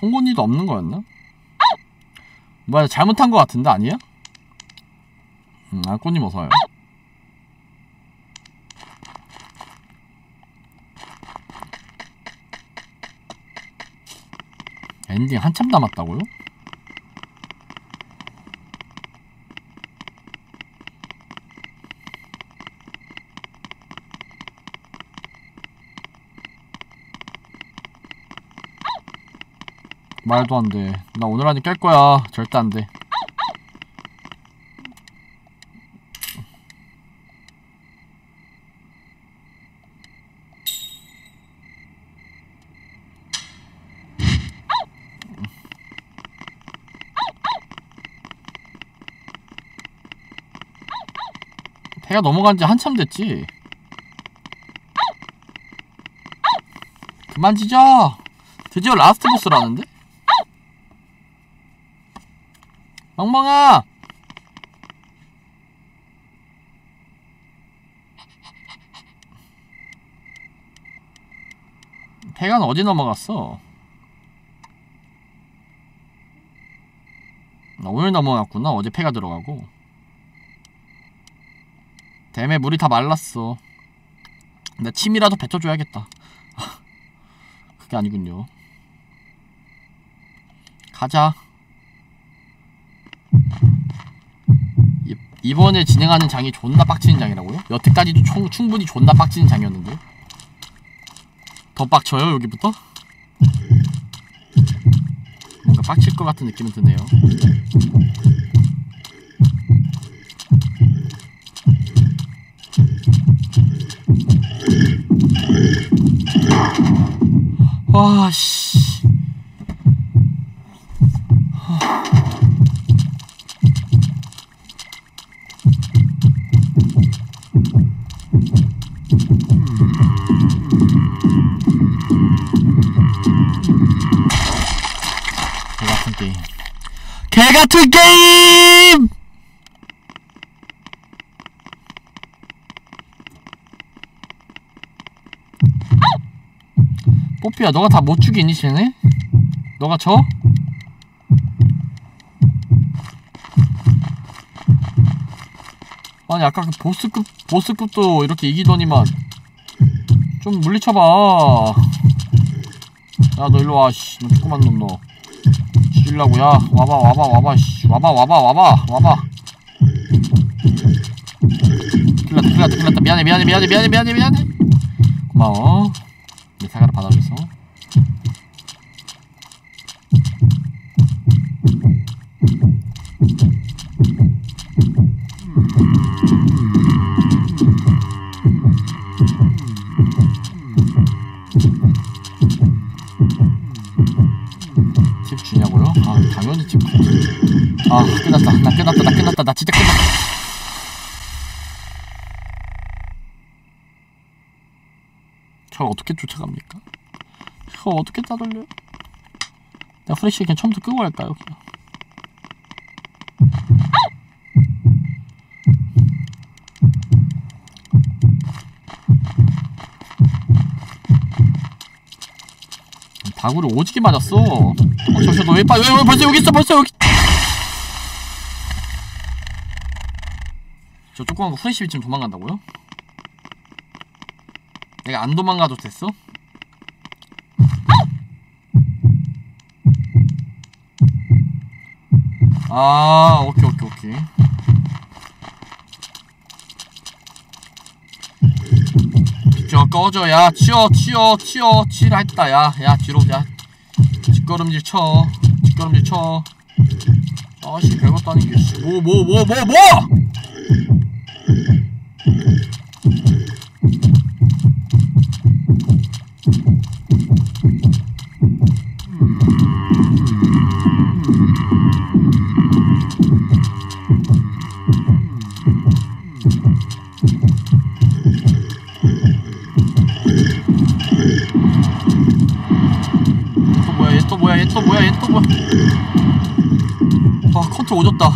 송곳니도 없는 거였나? 뭐야, 잘못한 거 같은데 아니야? 아, 꽃님 어서와요. 엔딩 한참 남았다고요? 말도 안 돼. 나 오늘 안에 깰 거야. 절대 안 돼. 해가 넘어간 지 한참 됐지. 그만 지져. 드디어 라스트 보스라는데? 멍멍아! 해가 어디 넘어갔어? 나 오늘 넘어갔구나. 어제 폐가 들어가고. 댐에 물이 다 말랐어. 나 침이라도 뱉어줘야겠다. 그게 아니군요. 가자. 이번에 진행하는 장이 존나 빡치는 장이라고요? 여태까지도 충분히 존나 빡치는 장이었는데 더 빡쳐요 여기부터? 뭔가 빡칠 것 같은 느낌은 드네요. 와, 씨. 개같은 게임. 개같은 게임! 뽀삐야, 너가 다 못 죽이니, 쟤네? 너가 쳐? 아니, 아까 그 보스급도 이렇게 이기더니만 좀 물리쳐봐. 야, 너 일로 와, 씨. 너 조그만 놈, 너. 죽일라고, 야. 와봐, 씨. 와봐. 틀렸다. 미안해. 고마워. 내 사과를 받아줘서. 팁 주냐고요? 아, 당연히 팁. 아, 끝났다. 나 끝났다. 나 진짜 끝났다. 어떻게 쫓아갑니까? 이거 어떻게 따돌려요? 나 후레쉬 그냥 처음부터 끄고 갈까요? 그냥. 다구를 오지게 맞았어. 저 너 왜 벌써 여기 있어? 저 조그만 거 후레쉬 지금 도망간다고요? 내가 안 도망가도 됐어? 아, 오케이. 비켜, 꺼져, 야, 치워, 치라 했다, 야, 뒤로, 야. 뒷걸음질 쳐. 아씨, 별것도 아닌 게, 씨. 뭐! 얘 또 뭐야. 아, 컨트 오졌다.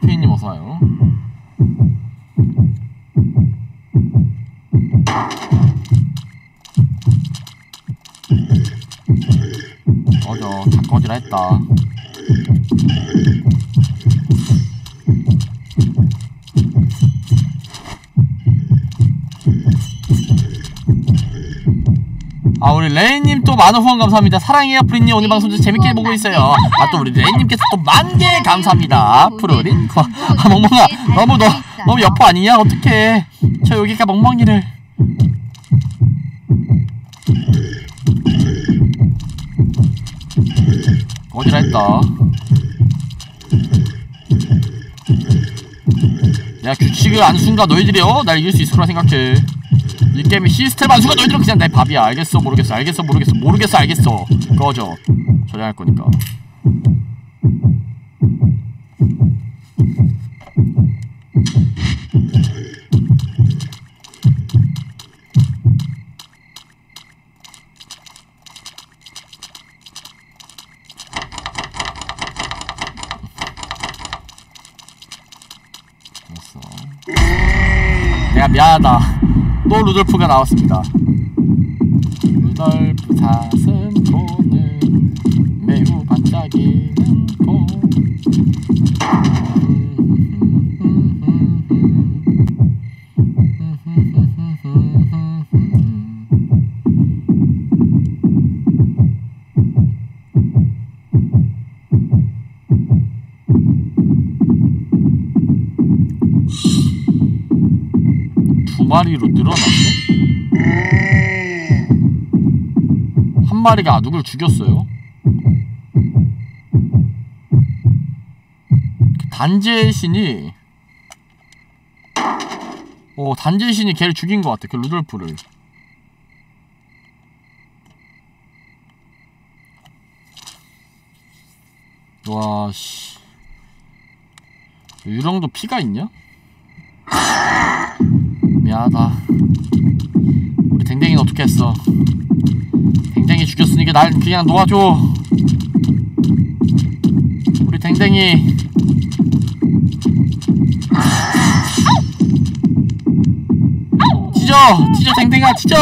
초페이님 어서와요. 어여, 닭꼬지라 했다. 아, 우리 레이님 또 많은 후원 감사합니다. 사랑해요 푸린님, 오늘 방송 재밌게 보고 있어요. 아, 또 우리 레이님께서 또 10,000개 감사합니다. 푸린, 아, 멍멍아 너무 여포 아니냐? 어떡해, 저 여기가 멍멍이를. 어디라 했다. 내가 규칙을 안 순간 너희들이 날 이길 수 있을 거라 생각해. 이 게임의 시스템 안 순간 너희들은 그냥 내 밥이야. 알겠어? 모르겠어? 알겠어? 모르겠어? 모르겠어? 알겠어? 꺼져. 저장할 거니까. 내가 미안하다. 또 루돌프가 나왔습니다. 루돌프 사슴코는 매우 반짝이는 코. 마리로 늘어났네? 한 마리가 아둑을 죽였어요? 단지의 신이 단지의 신이 걔를 죽인 것 같아, 그 루돌프를. 와, 씨, 유령도 피가 있냐? 미안하다. 우리 댕댕이는 어떻게 했어? 댕댕이 죽였으니까 날 그냥 놓아줘. 우리 댕댕이. 찢어 댕댕아, 찢어.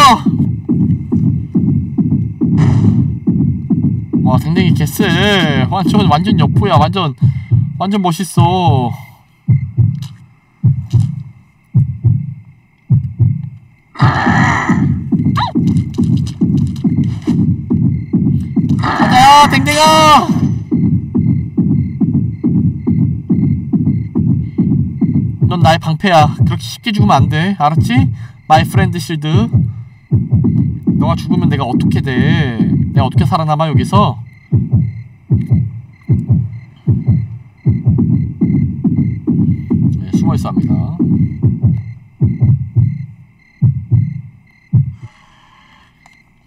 와, 댕댕이 개쎄. 완전 여포야. 완전 멋있어. 가자, 댕댕아! 넌 나의 방패야. 그렇게 쉽게 죽으면 안 돼. 알았지? 마이 프렌드 실드. 너가 죽으면 내가 어떻게 돼? 내가 어떻게 살아남아, 여기서? 네, 숨어있어 합니다.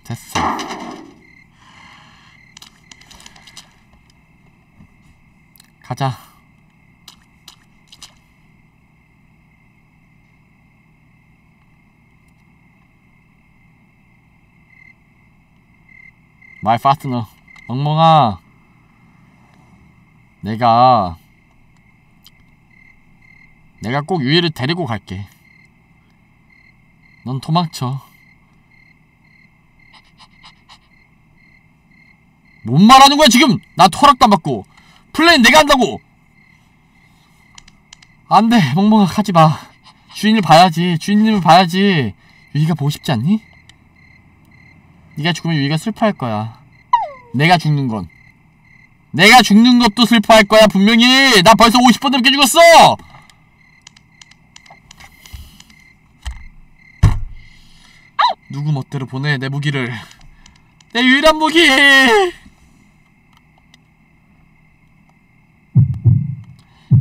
됐어. 가자. 마이 파트너. 멍멍아, 내가 꼭 유이를 데리고 갈게. 넌 도망쳐. 뭔 말하는 거야 지금! 나 허락도 안 받고! 플레인 내가 한다고! 안 돼! 멍멍아, 가지마! 주인을 봐야지! 주인님을 봐야지! 유이가 보고 싶지 않니? 네가 죽으면 유이가 슬퍼할 거야. 내가 죽는 건, 내가 죽는 것도 슬퍼할 거야 분명히! 나 벌써 50번 넘게 죽었어! 누구 멋대로 보내, 내 무기를. 내 유일한 무기!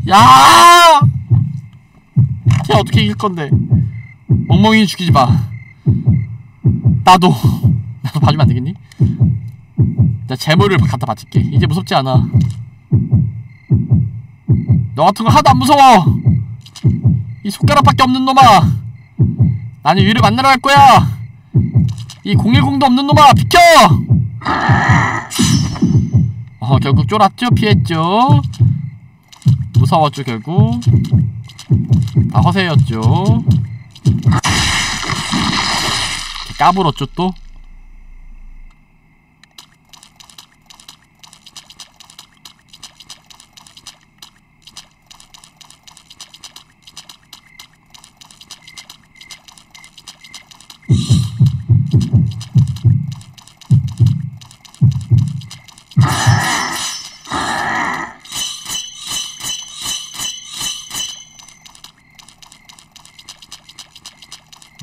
야! 쟤 어떻게 이길 건데? 멍멍이 죽이지 마. 나도 봐주면 안 되겠니? 나 재물을 갖다 바칠게. 이제 무섭지 않아. 너 같은 거 하나도 안 무서워. 이 손가락밖에 없는 놈아. 나는 유를 만나러 갈 거야. 이 010도 없는 놈아, 비켜! 결국 쫄았죠? 피했죠? 무서웠죠, 결국. 다 허세였죠. 까불었죠 또.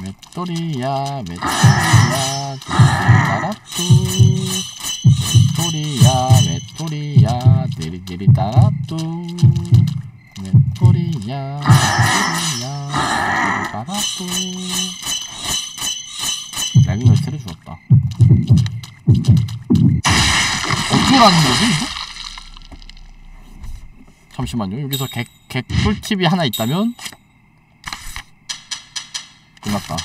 메토리야 메토리야 디리따라뚜 메토리야 메토리야 디리디리따라뚜 메토리야 메토리야 디리따라뚜. 렉이 열쇠를 주었다. 어쩌라는 거지 이거? 잠시만요. 여기서 꿀팁이 하나 있다면? 끝났다.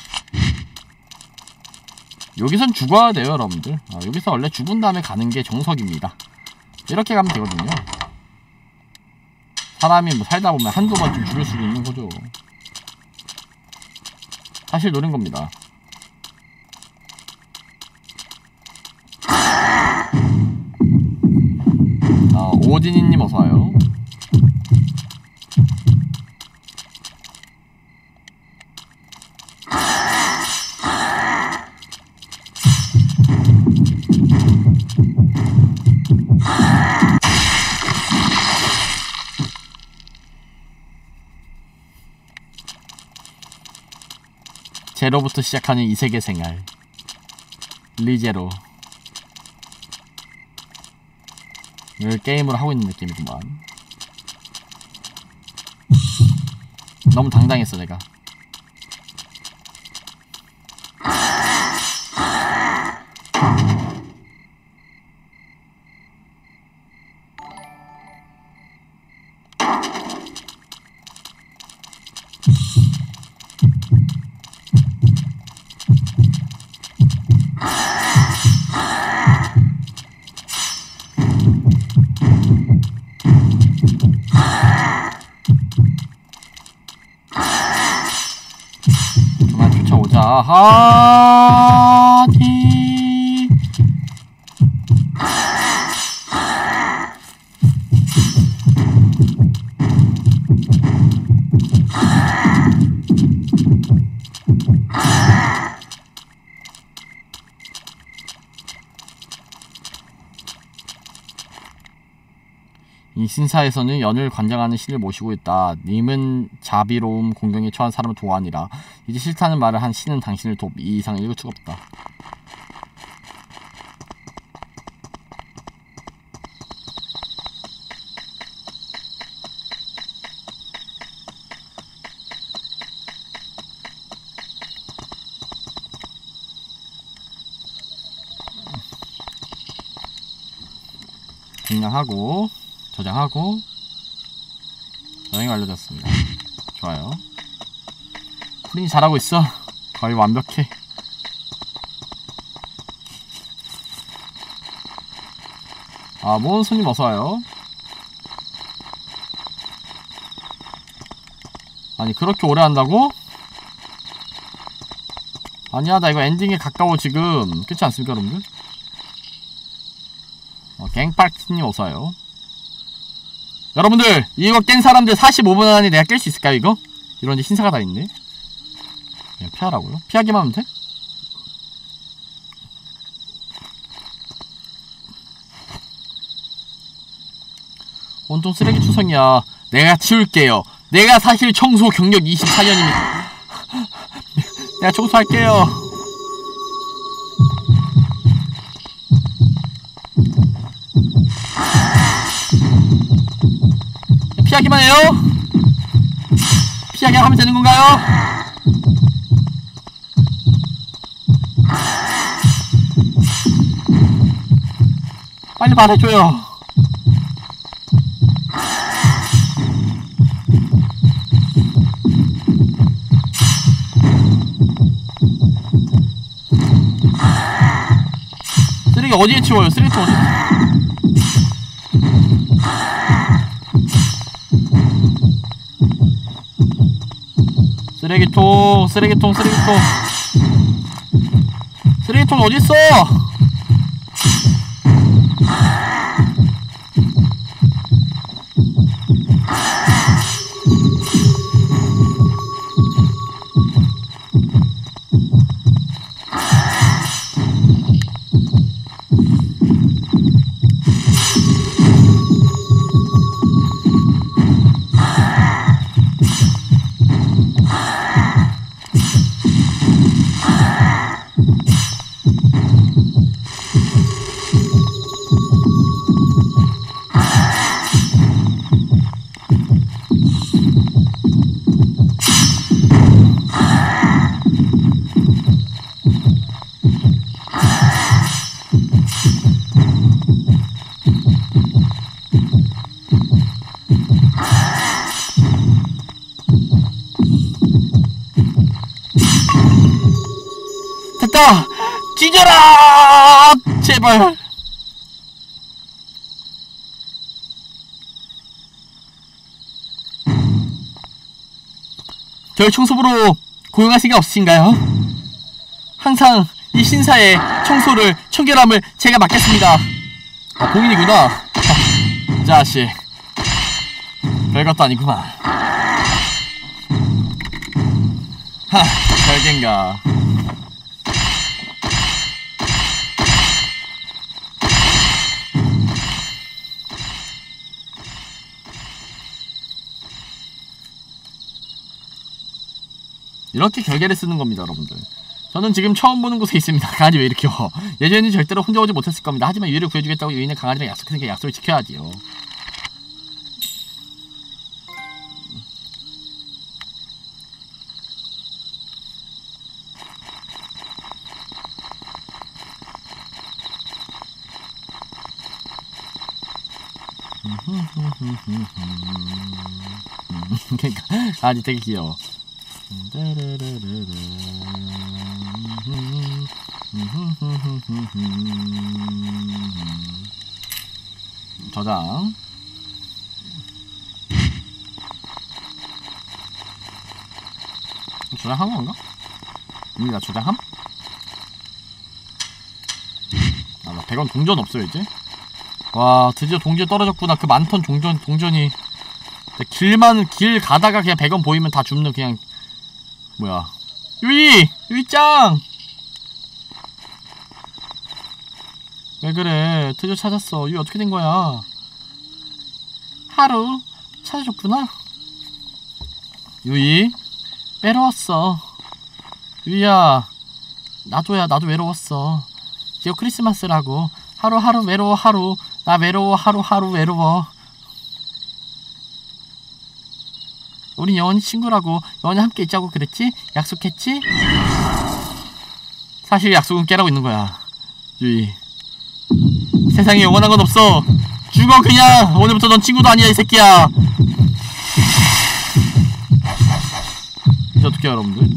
여기선 죽어야 돼요 여러분들. 아, 여기서 원래 죽은 다음에 가는게 정석입니다. 이렇게 가면 되거든요. 사람이 뭐 살다보면 한두 번쯤 죽을 수도 있는거죠. 사실 노린겁니다. 아, 오진이님 어서와요. 제로부터 시작하는 이 세계 생활. 리제로. 늘 게임을 하고 있는 느낌이구만. 너무 당당했어 내가. 아하니 이 신사에서는 연을 관장하는 신을 모시고 있다. 님은 자비로움 공경에 처한 사람을 도와하니라. 이제 싫다는 말을 한 신은 당신을 돕. 이 이상 읽을 수가 없다. 증명하고 저장하고 여행 완료됐습니다. 좋아요. 푸린 잘하고 있어. 거의 완벽해. 아, 모은 손님 어서와요. 아니 그렇게 오래 한다고? 아니야 나 이거 엔딩에 가까워 지금. 그렇지 않습니까 여러분들? 갱팔티님 어서와요. 여러분들 이거 깬 사람들 45분 안에 내가 깰 수 있을까요 이거? 이런 신사가 다 있네. 그냥 피하라고요? 피하기만 하면 돼? 온통 쓰레기 투성이야. 내가 치울게요. 내가 사실 청소 경력 24년입니다. 내가 청소할게요. 피하기만 해요? 피하기만 하면 되는 건가요? 빨리 말해줘요. 쓰레기 어디에 치워요? 쓰레기 어디에 치워요? 쓰레기통 쓰레기통 쓰레기통 쓰레기통 어딨어? 찢어라! 제발. 절 청소부로 고용할 생각 없으신가요? 항상 이 신사의 청소를, 청결함을 제가 맡겠습니다. 아, 공인이구나. 자식. 별것도 아니구만. 하, 별겐가. 이렇게 결계를 쓰는 겁니다, 여러분들. 저는 지금 처음 보는 곳에 있습니다. 강아지 왜 이렇게 와? 예전에는 절대로 혼자 오지 못했을 겁니다. 하지만 유리를 구해주겠다고 유인은 강아지랑 약속했으니까 약속을 지켜야지요. 그러니까 강아지 되게 귀여워. 저장. 저장한 건가? 이미 나 저장함? 아, 나 100원 동전 없어요 이제? 와, 드디어 동전 떨어졌구나. 그 많던 동전이 길 가다가 그냥 100원 보이면 다 줍는 그냥 뭐야. 유이짱! 왜 그래? 드디어 찾았어. 유이 어떻게 된 거야? 하루 찾아줬구나. 유이 외로웠어. 유이야, 나도 외로웠어. 이제 크리스마스라고. 하루하루 외로워. 하루 나 외로워. 하루하루 외로워. 우린 영원히 친구라고. 영원히 함께 있자고 그랬지? 약속했지? 사실 약속은 깨라고 있는 거야, 유이. 세상에 영원한 건 없어. 죽어 그냥. 오늘부터 넌 친구도 아니야 이 새끼야. 이제 어떡해요 여러분들.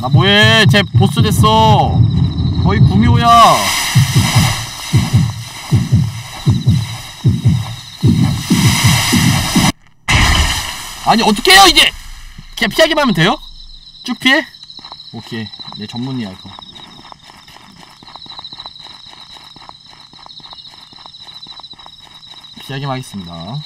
나 뭐해? 쟤 보스 됐어. 거의 구미호야. 아니 어떻게 해요 이제? 그냥 피하기만 하면 돼요? 쭉 피해? 오케이, 내 전문이야 이거. 피하기만 하겠습니다.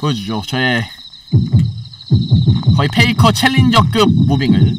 보여주죠, 저의 거의 페이커 챌린저급 무빙을.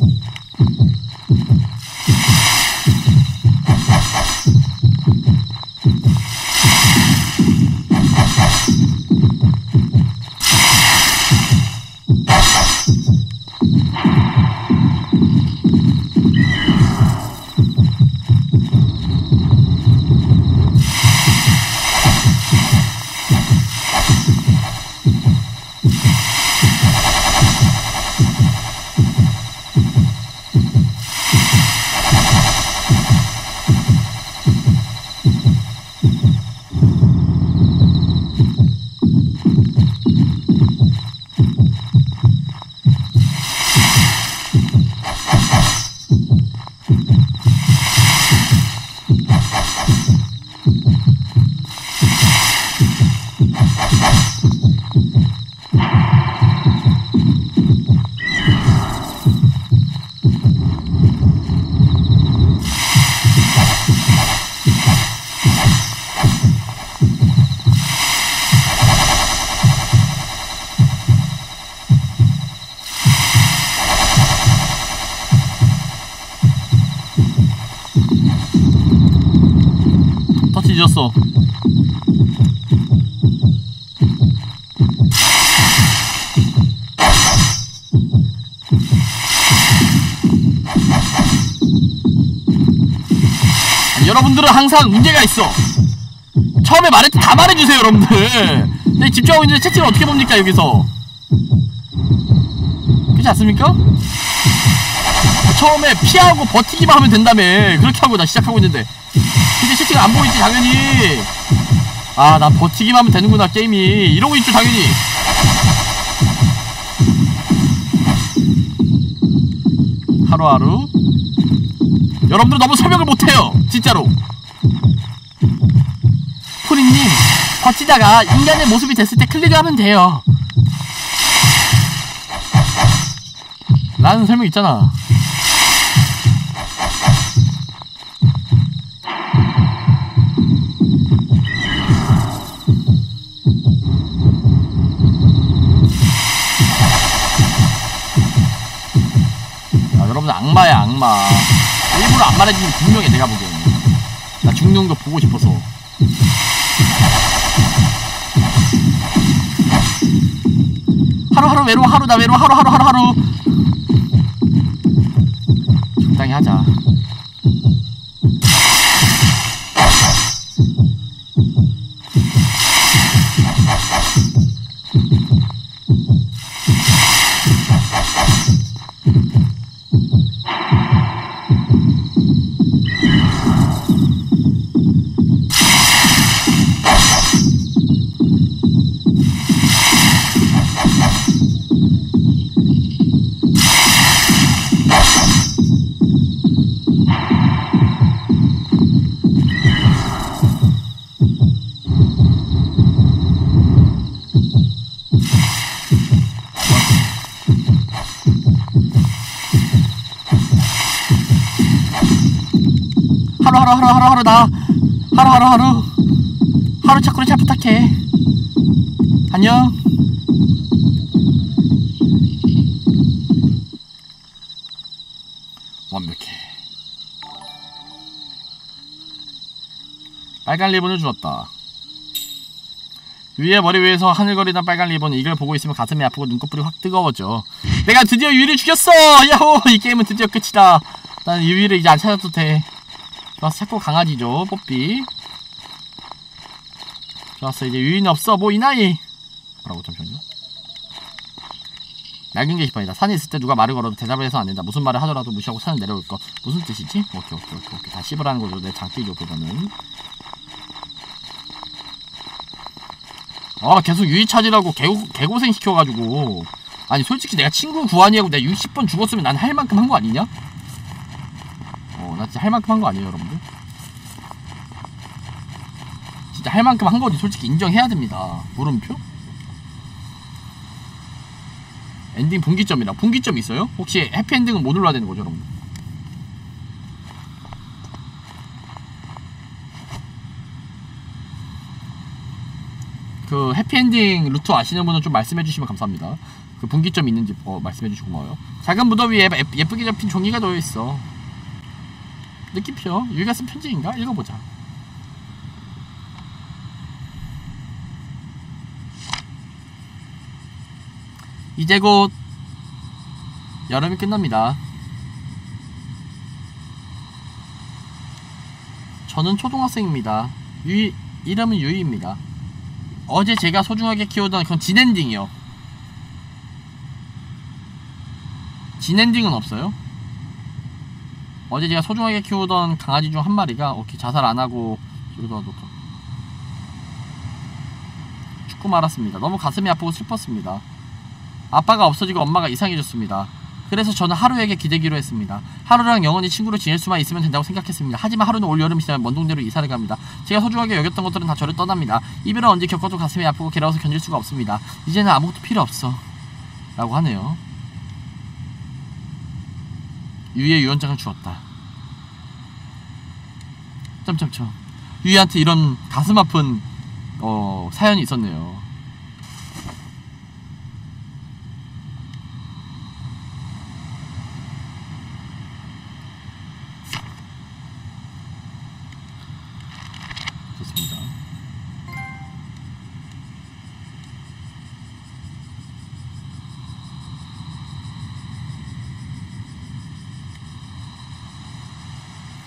늦었어. 여러분들은 항상 문제가 있어. 처음에 말했지. 다 말해주세요 여러분들. 근데 집중하고 있는데 채팅을 어떻게 봅니까 여기서. 그렇지 않습니까? 처음에 피하고 버티기만 하면 된다며. 그렇게 하고 나 시작하고 있는데 근데 채팅은 안 보이지 당연히. 아, 나 버티기만 하면 되는구나 게임이. 이러고 있죠 당연히. 하루하루 여러분들 너무 설명을 못해요 진짜로. 푸린님, 버티다가 인간의 모습이 됐을 때 클릭을 하면 돼요 라는 설명 있잖아. 야, 여러분들 악마야 악마. 일부러 안 말해주면 분명히 내가 보기엔 나 죽는 거 보고 싶어서. 하루하루 외로워. 하루다 외로워. 하루하루 적당히 하자. 하루하루 나 하루 차크로 잘 부탁해. 안녕. 완벽해. 빨간 리본을 주었다. 위에 머리 위에서 하늘거리던 빨간 리본. 이걸 보고 있으면 가슴이 아프고 눈꺼풀이 확 뜨거워져. 내가 드디어 유일을 죽였어. 야호, 이 게임은 드디어 끝이다. 난 유일을 이제 안 찾아도 돼. 좋았어. 새꼬 강아지죠. 뽀삐. 좋았어. 이제 유인 없어. 뭐 이 나이. 뭐라고. 잠시만요. 낡은 게시판이다. 산에 있을 때 누가 말을 걸어도 대답을 해서 안 된다. 무슨 말을 하더라도 무시하고 산을 내려올 거. 무슨 뜻이지? 오케이. 다 씹으라는 거죠. 내 장기죠 그거는. 아, 계속 유인 찾으라고 개고생 시켜가지고. 아니 솔직히 내가 친구 구하냐고 내가 60번 죽었으면 난 할 만큼 한 거 아니냐? 나 진짜 할 만큼 한 거 아니에요 여러분들? 진짜 할 만큼 한 거지. 솔직히 인정해야 됩니다. 물음표? 엔딩 분기점이라. 분기점이 있어요? 혹시 해피엔딩은 못 올라야 되는 거죠 여러분들? 그 해피엔딩 루트 아시는 분은 좀 말씀해주시면 감사합니다. 그 분기점이 있는지 말씀해주시고 고마워요. 작은 무더위에 예쁘게 접힌 종이가 놓여있어. 느낌표. 유희가 쓴 편지인가? 읽어보자. 이제 곧 여름이 끝납니다. 저는 초등학생입니다. 유희, 이름은 유희입니다. 어제 제가 소중하게 키우던 그건 진엔딩이요. 진엔딩은 없어요? 어제 제가 소중하게 키우던 강아지 중 한 마리가 오케이 자살 안 하고 죽고 말았습니다. 너무 가슴이 아프고 슬펐습니다. 아빠가 없어지고 엄마가 이상해졌습니다. 그래서 저는 하루에게 기대기로 했습니다. 하루랑 영원히 친구로 지낼 수만 있으면 된다고 생각했습니다. 하지만 하루는 올여름이 지나면 먼 동네로 이사를 갑니다. 제가 소중하게 여겼던 것들은 다 저를 떠납니다. 이별은 언제 겪어도 가슴이 아프고 괴로워서 견딜 수가 없습니다. 이제는 아무것도 필요 없어 라고 하네요. 유희의 유언장을 주었다. 점점점. 유희한테 이런 가슴 아픈 사연이 있었네요. 좋습니다.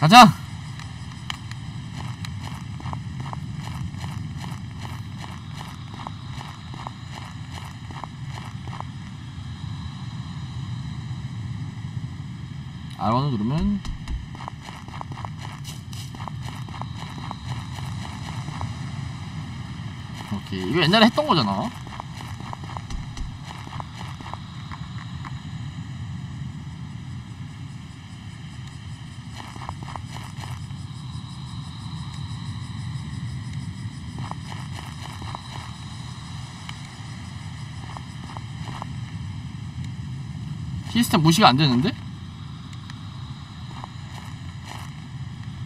가자! R1을 누르면 오케이. 이거 옛날에 했던 거잖아. 시스템 무시가 안 되는데?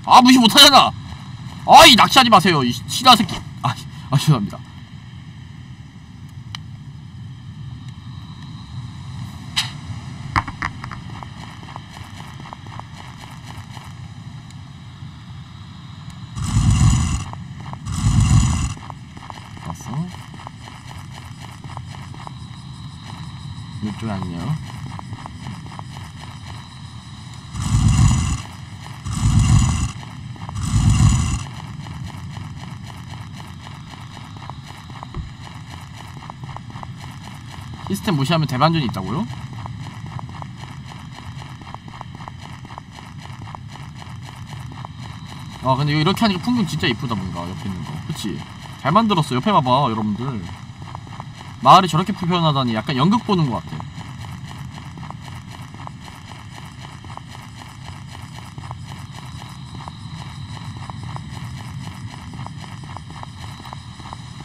아, 무시 못 하잖아! 아이, 낚시하지 마세요, 이 시라 새끼. 아, 죄송합니다. 왔어? 이쪽 아니에요? 시스템 무시하면 대반전이 있다고요? 아 근데 이거 이렇게 하니까 풍경 진짜 이쁘다. 뭔가 옆에 있는거 그치? 잘 만들었어. 옆에 봐봐 여러분들. 마을이 저렇게 표현하다니 약간 연극 보는 것 같아.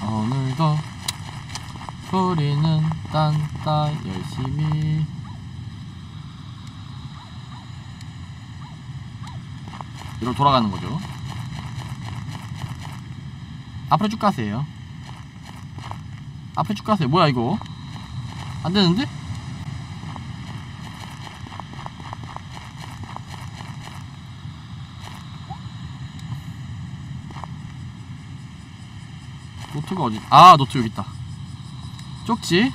오늘도 푸린은 딴딴 열심히 이리로 돌아가는 거죠. 앞으로 쭉 가세요. 앞으로 쭉 가세요. 뭐야 이거 안 되는데? 노트가 어디? 아 노트 여기 있다. 쪽지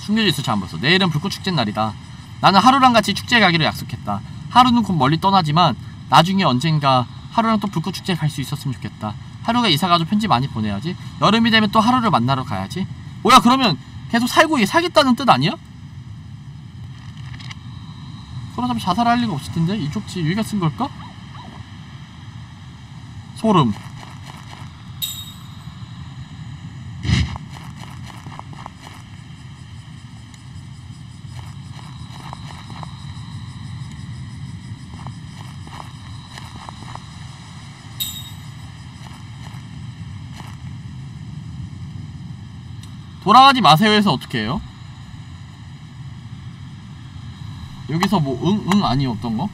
숨겨져 있어. 잘 안 보였어. 내일은 불꽃축제 날이다. 나는 하루랑 같이 축제에 가기로 약속했다. 하루는 곧 멀리 떠나지만 나중에 언젠가 하루랑 또 불꽃축제에 갈 수 있었으면 좋겠다. 하루가 이사가서 편지 많이 보내야지. 여름이 되면 또 하루를 만나러 가야지. 뭐야 그러면 계속 살고 사겠다는 뜻 아니야? 그러자면 자살할 리가 없을 텐데. 이 쪽지 유기가 쓴 걸까? 소름. 돌아가지 마세요 해서 어떻게 해요? 여기서 뭐 응 아니요 어떤 거?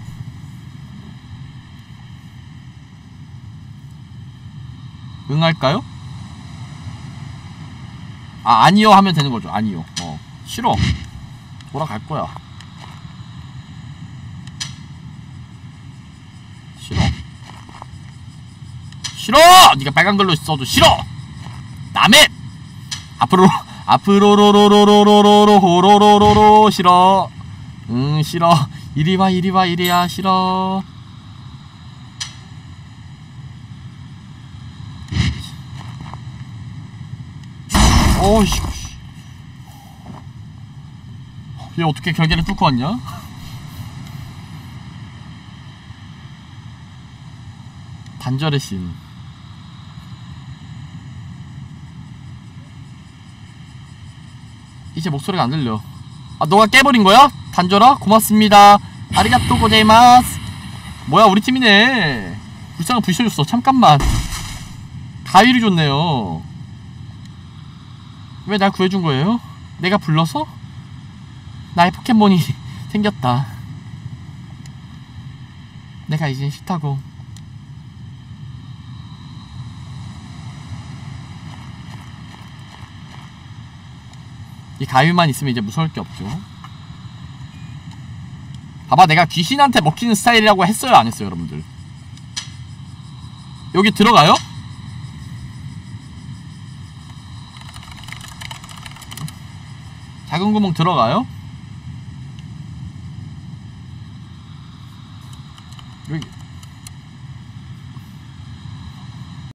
응 할까요? 아 아니요 하면 되는 거죠. 아니요. 싫어. 돌아갈 거야. 싫어. 싫어! 네가 빨간 걸로 써도 싫어! 남의! 앞으로로로로로로로로로로로로로로 싫어. 응 싫어. 이리와 이리와 이리야 싫어. 어이씨. 얘 어떻게 결계를 뚫고 왔냐? 단절의 심. 이제 목소리가 안 들려. 아 너가 깨버린 거야? 단절아? 고맙습니다. 아리가또 고제이마스. 뭐야 우리 팀이네. 불쌍한 부셔줬어. 잠깐만. 가위를 줬네요. 왜 날 구해준 거예요? 내가 불러서? 나의 포켓몬이 생겼다. 내가 이젠 싫다고. 이 가위만 있으면 이제 무서울 게 없죠. 봐봐, 내가 귀신한테 먹히는 스타일이라고 했어요, 안 했어요, 여러분들? 여기 들어가요? 작은 구멍 들어가요? 여기